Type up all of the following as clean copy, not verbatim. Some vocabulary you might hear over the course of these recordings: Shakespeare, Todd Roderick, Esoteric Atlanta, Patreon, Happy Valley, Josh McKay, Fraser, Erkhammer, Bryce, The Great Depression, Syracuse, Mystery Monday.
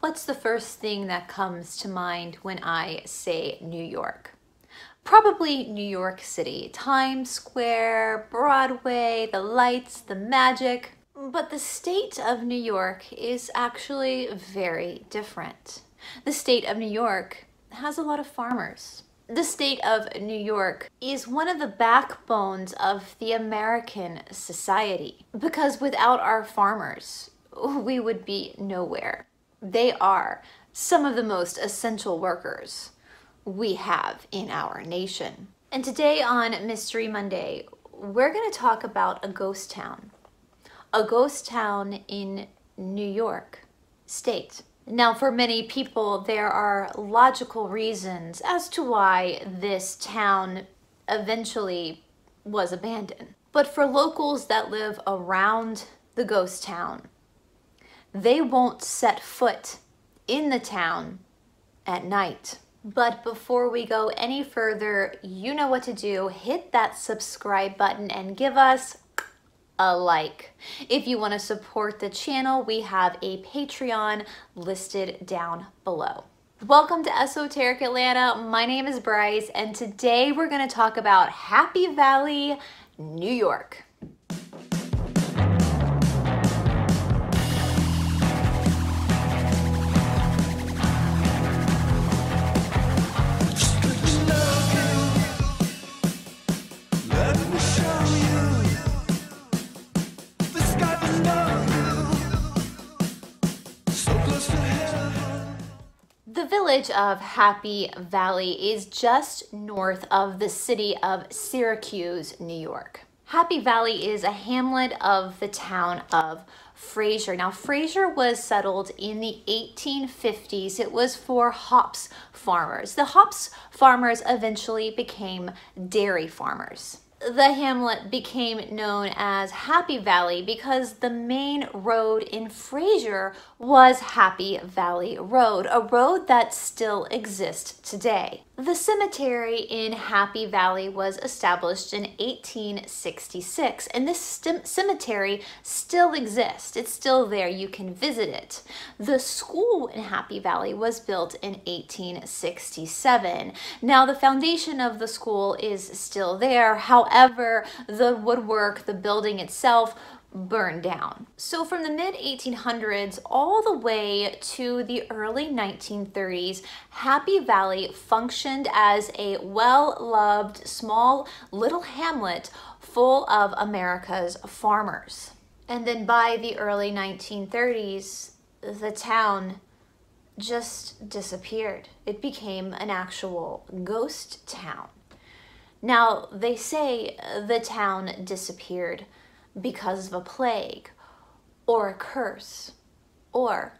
What's the first thing that comes to mind when I say New York? Probably New York City, Times Square, Broadway, the lights, the magic. But the state of New York is actually very different. The state of New York has a lot of farmers. The state of New York is one of the backbones of the American society, because without our farmers, we would be nowhere. They are some of the most essential workers we have in our nation. And today on Mystery Monday, we're going to talk about a ghost town in New York State. Now, for many people, there are logical reasons as to why this town eventually was abandoned. But for locals that live around the ghost town, they won't set foot in the town at night. But before we go any further, you know what to do. Hit that subscribe button and give us a like. If you want to support the channel, we have a Patreon listed down below. Welcome to Esoteric Atlanta. My name is Bryce, and today we're going to talk about Happy Valley, New York. The village of Happy Valley is just north of the city of Syracuse, New York. Happy Valley is a hamlet of the town of Fraser. Now, Fraser was settled in the 1850s. It was for hops farmers. The hops farmers eventually became dairy farmers. The hamlet became known as Happy Valley because the main road in Fraser was Happy Valley Road, a road that still exists today. The cemetery in Happy Valley was established in 1866, and this cemetery still exists. It's still there. You can visit it. The school in Happy Valley was built in 1867. Now, the foundation of the school is still there. However, the woodwork, the building itself, burned down. So from the mid-1800s all the way to the early 1930s, Happy Valley functioned as a well-loved small little hamlet full of America's farmers. And then by the early 1930s, the town just disappeared. It became an actual ghost town. Now, they say the town disappeared because of a plague, or a curse, or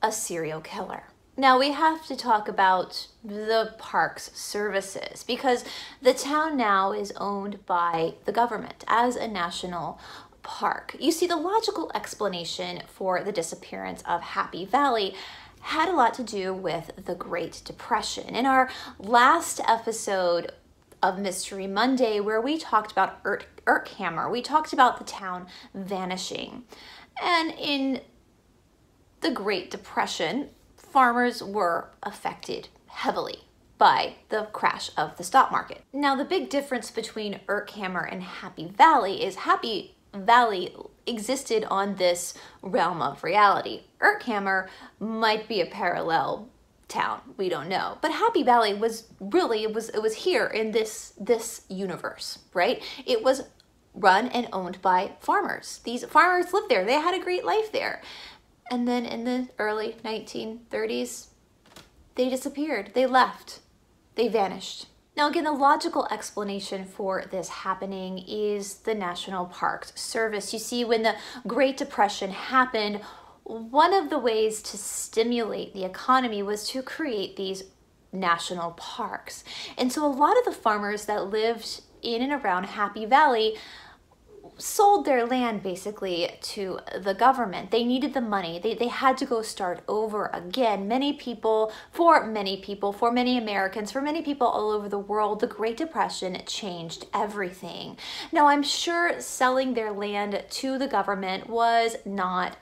a serial killer. Now, we have to talk about the parks services, because the town now is owned by the government as a national park. You see, the logical explanation for the disappearance of Happy Valley had a lot to do with the Great Depression. In our last episode of Mystery Monday, where we talked about Erkhammer, we talked about the town vanishing. And in the Great Depression, farmers were affected heavily by the crash of the stock market. Now, the big difference between Erkhammer and Happy Valley is Happy Valley existed on this realm of reality. Erkhammer might be a parallel town, we don't know, but Happy Valley was really, it was here in this universe, right? It was run and owned by farmers. These farmers lived there. They had a great life there. And then in the early 1930s, they disappeared. They left. They vanished. Now, again, the logical explanation for this happening is the National Park Service. You see, when the Great Depression happened, one of the ways to stimulate the economy was to create these national parks. And so a lot of the farmers that lived in and around Happy Valley sold their land basically to the government. They needed the money. They had to go start over again. For many Americans, for many people all over the world, the Great Depression changed everything. Now, I'm sure selling their land to the government was not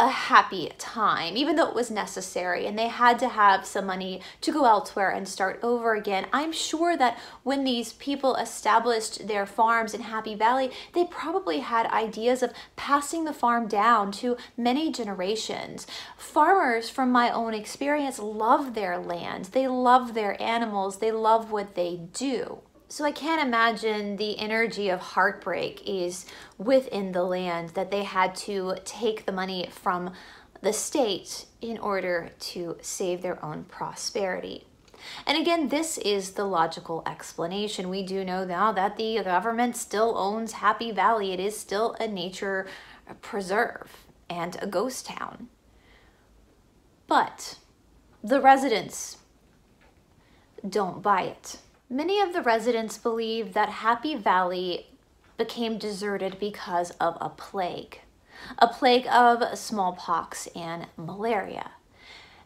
a happy time, even though it was necessary and they had to have some money to go elsewhere and start over again. I'm sure that when these people established their farms in Happy Valley, they probably had ideas of passing the farm down to many generations. Farmers, from my own experience, love their land, they love their animals, they love what they do. So I can't imagine the energy of heartbreak is within the land that they had to take the money from the state in order to save their own prosperity. And again, this is the logical explanation. We do know now that the government still owns Happy Valley. It is still a nature preserve and a ghost town. But the residents don't buy it. Many of the residents believe that Happy Valley became deserted because of a plague of smallpox and malaria.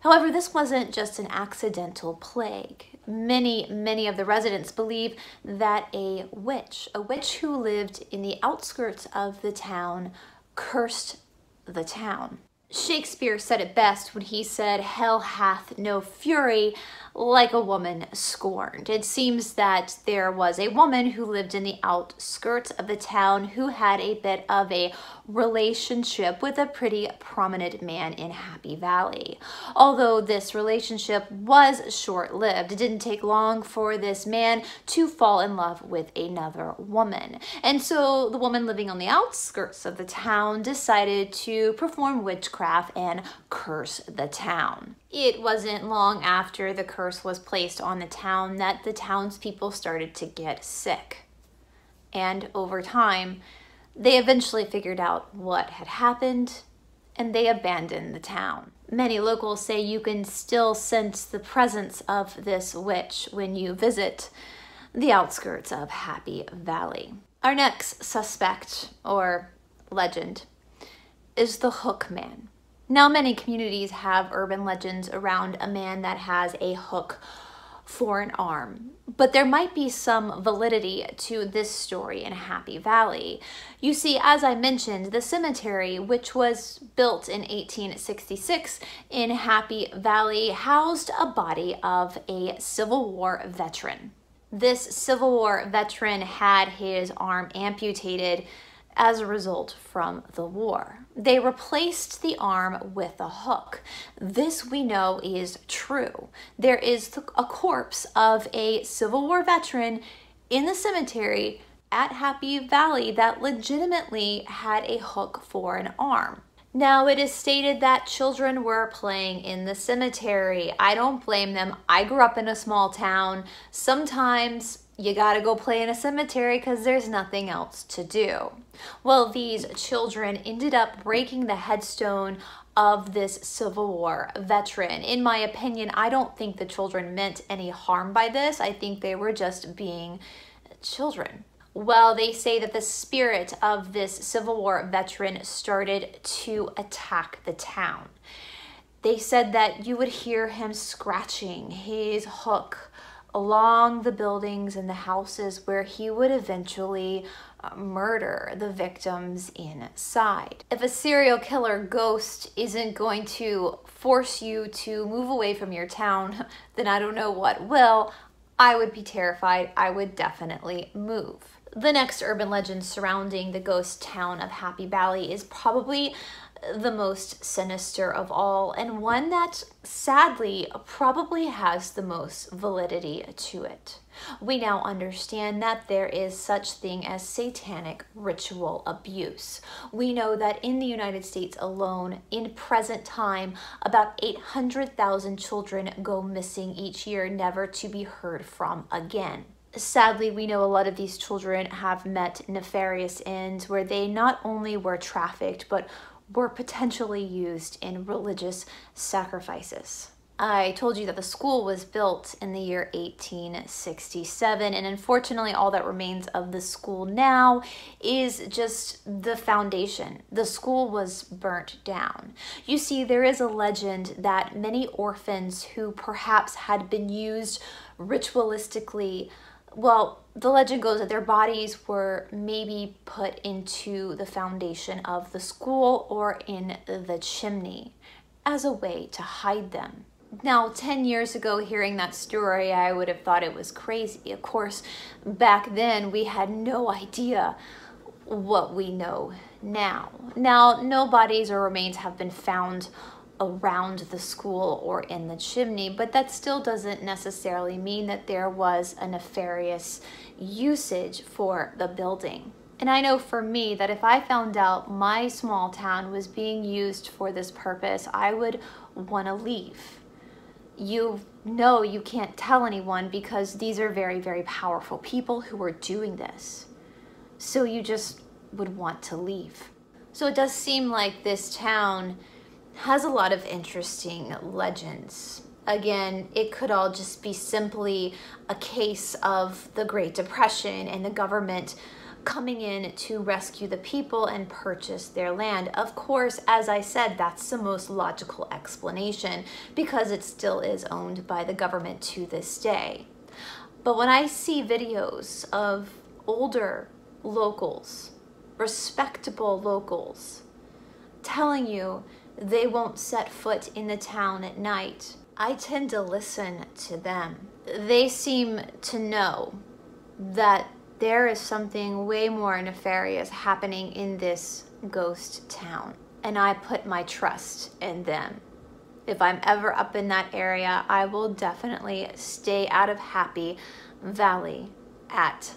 However, this wasn't just an accidental plague. Many of the residents believe that a witch who lived in the outskirts of the town cursed the town. Shakespeare said it best when he said, "Hell hath no fury like a woman scorned." It seems that there was a woman who lived in the outskirts of the town who had a bit of a relationship with a pretty prominent man in Happy Valley. Although this relationship was short-lived, it didn't take long for this man to fall in love with another woman. And so the woman living on the outskirts of the town decided to perform witchcraft and curse the town. It wasn't long after the curse was placed on the town that the townspeople started to get sick. And over time, they eventually figured out what had happened, and they abandoned the town. Many locals say you can still sense the presence of this witch when you visit the outskirts of Happy Valley. Our next suspect, or legend, is the Hook Man. Now, many communities have urban legends around a man that has a hook for an arm, but there might be some validity to this story in Happy Valley. You see, as I mentioned, the cemetery, which was built in 1866 in Happy Valley, housed a body of a Civil War veteran. This Civil War veteran had his arm amputated as a result from the war. They replaced the arm with a hook. This we know is true. There is a corpse of a Civil War veteran in the cemetery at Happy Valley that legitimately had a hook for an arm. Now, it is stated that children were playing in the cemetery. I don't blame them. I grew up in a small town. Sometimes you gotta go play in a cemetery because there's nothing else to do. Well, these children ended up breaking the headstone of this Civil War veteran. In my opinion, I don't think the children meant any harm by this. I think they were just being children. Well, they say that the spirit of this Civil War veteran started to attack the town. They said that you would hear him scratching his hook along the buildings and the houses where he would eventually murder the victims inside. If a serial killer ghost isn't going to force you to move away from your town, then I don't know what will. I would be terrified. I would definitely move. The next urban legend surrounding the ghost town of Happy Valley is probably the most sinister of all, and one that sadly probably has the most validity to it. We now understand that there is such thing as satanic ritual abuse. We know that in the United States alone, in present time, about 800,000 children go missing each year, never to be heard from again. Sadly, we know a lot of these children have met nefarious ends where they not only were trafficked, but were potentially used in religious sacrifices. I told you that the school was built in the year 1867, and unfortunately all that remains of the school now is just the foundation. The school was burnt down. You see, there is a legend that many orphans who perhaps had been used ritualistically well, the legend goes that their bodies were maybe put into the foundation of the school or in the chimney as a way to hide them. Now, 10 years ago, hearing that story, I would have thought it was crazy. Of course, back then, we had no idea what we know now. Now, no bodies or remains have been found around the school or in the chimney, but that still doesn't necessarily mean that there was a nefarious usage for the building. And I know for me that if I found out my small town was being used for this purpose, I would want to leave. You know, you can't tell anyone because these are very, very powerful people who are doing this. So you just would want to leave. So it does seem like this town has a lot of interesting legends. Again, it could all just be simply a case of the Great Depression and the government coming in to rescue the people and purchase their land. Of course, as I said, that's the most logical explanation because it still is owned by the government to this day. But when I see videos of older locals, respectable locals, telling you they won't set foot in the town at night, I tend to listen to them. They seem to know that there is something way more nefarious happening in this ghost town, and I put my trust in them. If I'm ever up in that area, I will definitely stay out of Happy Valley at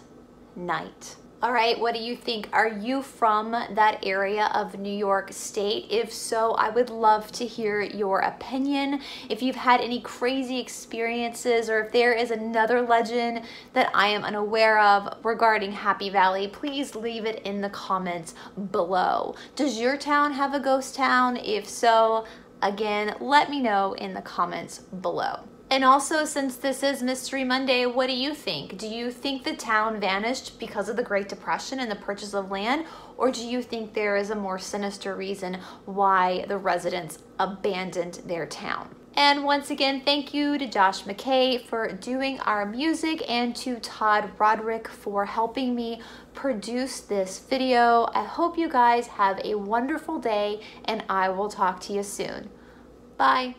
night. All right, what do you think? Are you from that area of New York State? If so, I would love to hear your opinion. If you've had any crazy experiences or if there is another legend that I am unaware of regarding Happy Valley, please leave it in the comments below. Does your town have a ghost town? If so, again, let me know in the comments below. And also, since this is Mystery Monday, what do you think? Do you think the town vanished because of the Great Depression and the purchase of land? Or do you think there is a more sinister reason why the residents abandoned their town? And once again, thank you to Josh McKay for doing our music and to Todd Roderick for helping me produce this video. I hope you guys have a wonderful day and I will talk to you soon. Bye.